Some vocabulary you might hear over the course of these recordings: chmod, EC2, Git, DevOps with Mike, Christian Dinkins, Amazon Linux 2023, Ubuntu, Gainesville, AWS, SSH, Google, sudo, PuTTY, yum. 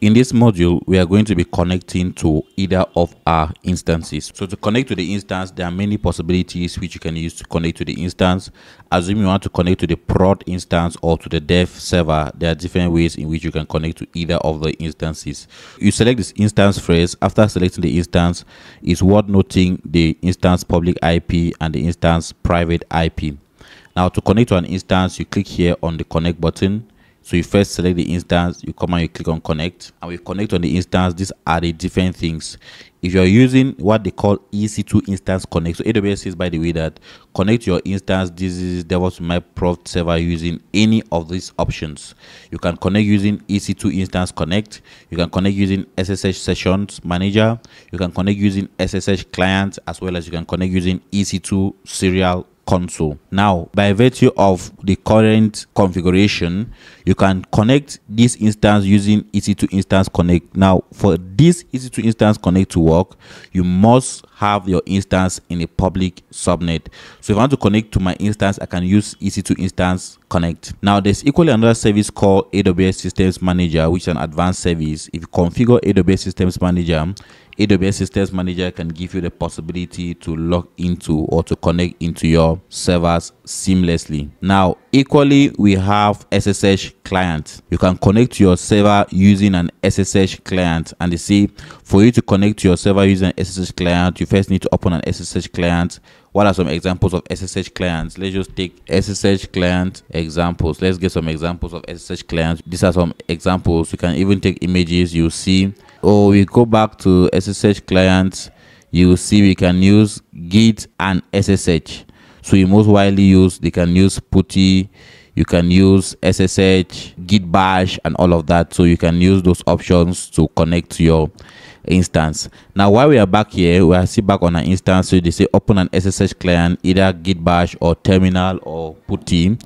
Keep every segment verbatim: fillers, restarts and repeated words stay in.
In this module, we are going to be connecting to either of our instances. So to connect to the instance, there are many possibilities which you can use to connect to the instance. Assume you want to connect to the prod instance or to the dev server, there are different ways in which you can connect to either of the instances. You select this instance phrase. After selecting the instance, it's worth noting the instance public I P and the instance private I P. Now to connect to an instance, you click here on the connect button. So you first select the instance, you come and you click on connect, and we connect on the instance. These are the different things. If you're using what they call E C two instance connect, so A W S says, by the way, that connect your instance. This is DevOps with Mike prod server using any of these options. You can connect using E C two instance connect. You can connect using S S H sessions manager. You can connect using S S H client, as well as you can connect using E C two serial console. Now, by virtue of the current configuration, you can connect this instance using E C two instance connect. Now, for this E C two instance connect to work, you must have your instance in a public subnet. So if I want to connect to my instance, I can use E C two instance connect. Now, there's equally another service called A W S Systems Manager, which is an advanced service. If you configure A W S Systems Manager, A W S Systems Manager can give you the possibility to log into or to connect into your servers seamlessly. Now, equally, we have S S H client. You can connect to your server using an S S H client. And you see, for you to connect to your server using an S S H client, you first need to open an S S H client. What are some examples of S S H clients? Let's just take S S H client examples. Let's get some examples of S S H clients. These are some examples. You can even take images. You see, oh, we go back to S S H clients. You see, we can use Git and S S H. So you most widely use, they can use PuTTY, you can use S S H, Git bash, and all of that. So you can use those options to connect to your instance. Now, while we are back here, we are still back on an instance. So they say open an S S H client, either Git bash or terminal or PuTTY.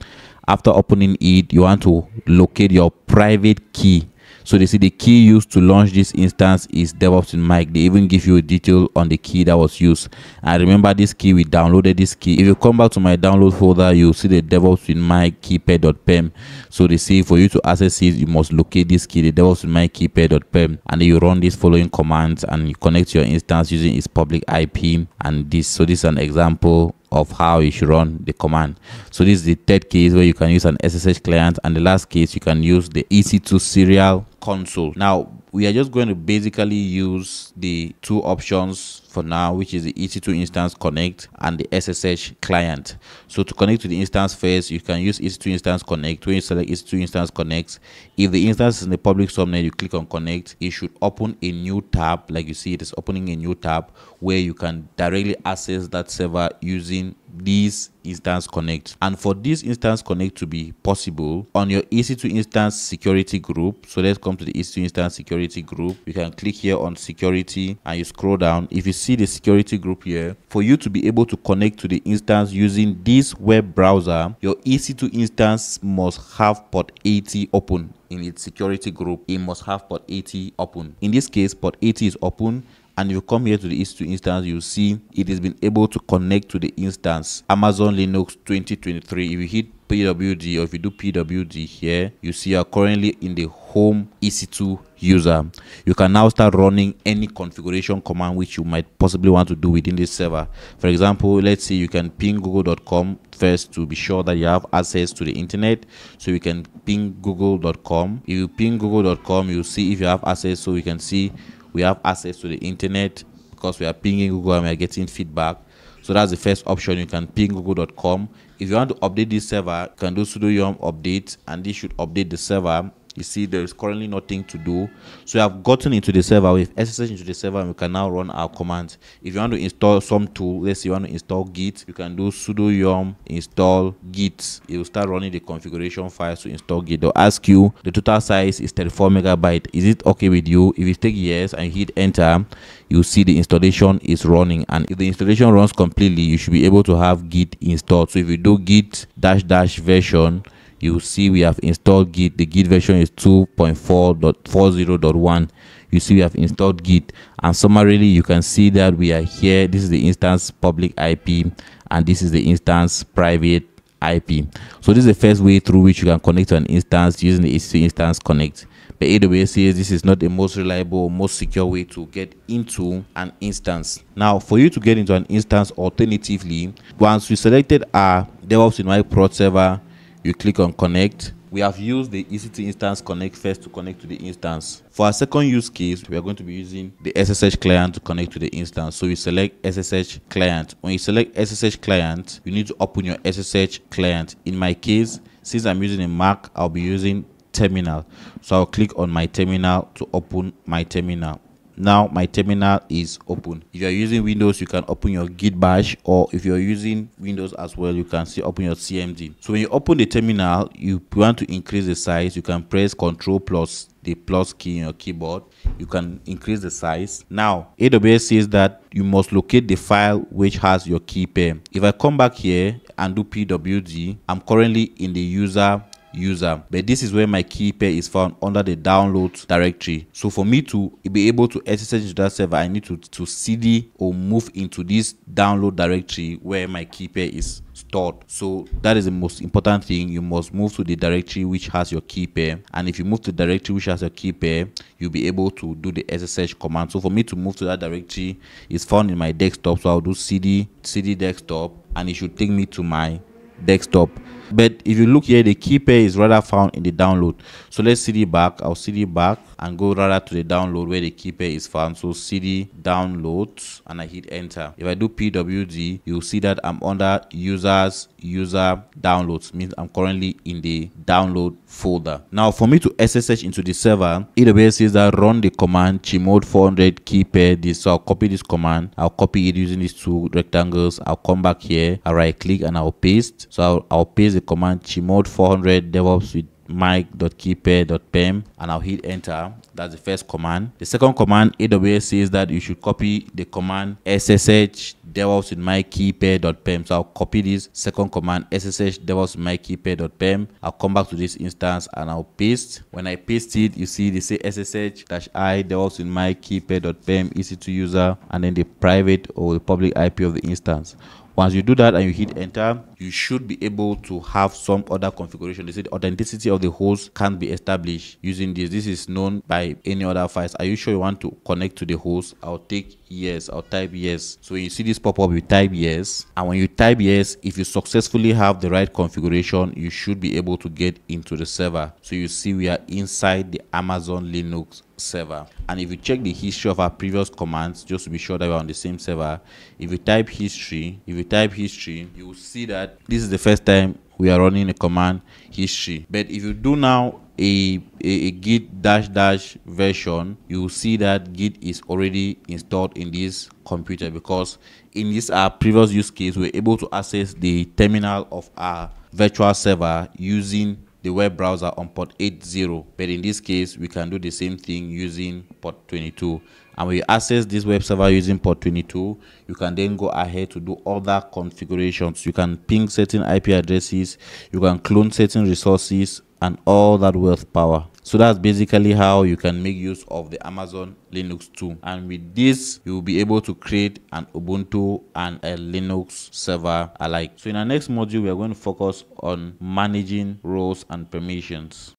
After opening it, you want to locate your private key. So they see the key used to launch this instance is DevOps with Mike. They even give you a detail on the key that was used. And remember this key, we downloaded this key. If you come back to my download folder, you'll see the DevOps with Mike key pair.pem. So they see for you to access it, you must locate this key, the DevOps with Mike key pair.pem. And then you run these following commands and you connect your instance using its public I P and this. So this is an example of how you should run the command. So this is the third case where you can use an S S H client, and the last case you can use the E C two serial console. Now we are just going to basically use the two options for now, which is the E C two instance connect and the S S H client. So to connect to the instance first, you can use E C two instance connect. When you select E C two instance connect, if the instance is in the public subnet, you click on connect. It should open a new tab. Like you see, it is opening a new tab where you can directly access that server using this instance connect. And for this instance connect to be possible, on your E C two instance security group, so let's come to the E C two instance security group, you can click here on security and you scroll down. If you see the security group here, for you to be able to connect to the instance using this web browser, your E C two instance must have port eighty open in its security group. It must have port eighty open. In this case, port eighty is open. And if you come here to the E C two instance, you see it has been able to connect to the instance Amazon Linux twenty twenty-three. If you hit P W D or if you do P W D here, you see you are currently in the home E C two user. You can now start running any configuration command which you might possibly want to do within this server. For example, let's say you can ping google dot com first to be sure that you have access to the internet. So you can ping google dot com. If you ping google dot com, you see if you have access. So you can see we have access to the internet because we are pinging Google and we are getting feedback. So that's the first option. You can ping google dot com. If you want to update this server, you can do sudo yum update, and this should update the server. You see there is currently nothing to do. So I have gotten into the server with S S H into the server, and we can now run our commands. If you want to install some tool, let's say you want to install Git, you can do sudo yum install Git. It will start running the configuration files to install Git. They'll ask you the total size is thirty-four megabytes. Is it okay with you? If you take yes and hit enter, you see the installation is running. And if the installation runs completely, you should be able to have Git installed. So if you do git dash dash version, you see we have installed Git. The Git version is two point four point forty point one. You see we have installed Git. And summarily, you can see that we are here. This is the instance public I P, and this is the instance private I P. So this is the first way through which you can connect to an instance using the E C two instance connect. The A W S says this is not the most reliable or most secure way to get into an instance. Now, for you to get into an instance, alternatively, once we selected our DevOps with Mike prod server, you click on connect. We have used the E C two instance connect first to connect to the instance. For our second use case, we are going to be using the S S H client to connect to the instance. So you select S S H client. When you select S S H client, you need to open your S S H client. In my case, since I'm using a Mac, I'll be using terminal. So I'll click on my terminal to open my terminal. Now my terminal is open. If you are using Windows, you can open your Git bash, or if you are using Windows as well, you can see open your C M D. So when you open the terminal, you want to increase the size, you can press Control plus the plus key in your keyboard. You can increase the size. Now A W S says that you must locate the file which has your key pair. If I come back here and do pwd, I'm currently in the user user but this is where my key pair is found, under the download directory. So for me to be able to S S H into that server, I need to to cd or move into this download directory where my key pair is stored. So that is the most important thing. You must move to the directory which has your key pair, and if you move to the directory which has your key pair, you'll be able to do the S S H command. So for me to move to that directory, it's found in my desktop, so I'll do cd cd desktop, and it should take me to my desktop. But if you look here, the key pair is rather found in the download. So let's cd back. I'll cd back and go rather to the download where the key pair is found. So cd downloads, and I hit enter. If I do pwd, you'll see that I'm under users user downloads, means I'm currently in the download folder. Now for me to S S H into the server, A W S says that run the command chmod four hundred key pair this. So I'll copy this command. I'll copy it using these two rectangles. I'll come back here, I'll right click, and I'll paste. So I'll, I'll paste the command chmod four hundred DevOps with mike.keypair.pem, and I'll hit enter. That's the first command. The second command, A W S says that you should copy the command ssh DevOps with Mike keypair.pem. So I'll copy this second command, ssh DevOps with Mike keypair.pem. I'll come back to this instance and I'll paste. When I paste it, you see they say ssh-i DevOps with Mike keypair.pem E C two user, and then the private or the public I P of the instance. Once you do that and you hit enter, you should be able to have some other configuration. They said authenticity of the host can be established using this. This is known by any other files. Are you sure you want to connect to the host? I'll take yes. I'll type yes. So when you see this pop up, you type yes. And when you type yes, if you successfully have the right configuration, you should be able to get into the server. So you see we are inside the Amazon Linux server. And if you check the history of our previous commands, just to be sure that we're on the same server, if you type history, if you type history, you will see that this is the first time we are running a command history. But if you do now a, a, a git dash dash version, you will see that Git is already installed in this computer, because in this our previous use case, we were able to access the terminal of our virtual server using the web browser on port eighty, but in this case we can do the same thing using port twenty-two. And when you access this web server using port twenty-two, you can then go ahead to do other configurations. You can ping certain I P addresses, you can clone certain resources, and all that worth power. So that's basically how you can make use of the Amazon Linux tool. And with this, you will be able to create an Ubuntu and a Linux server alike. So in our next module, we are going to focus on managing roles and permissions.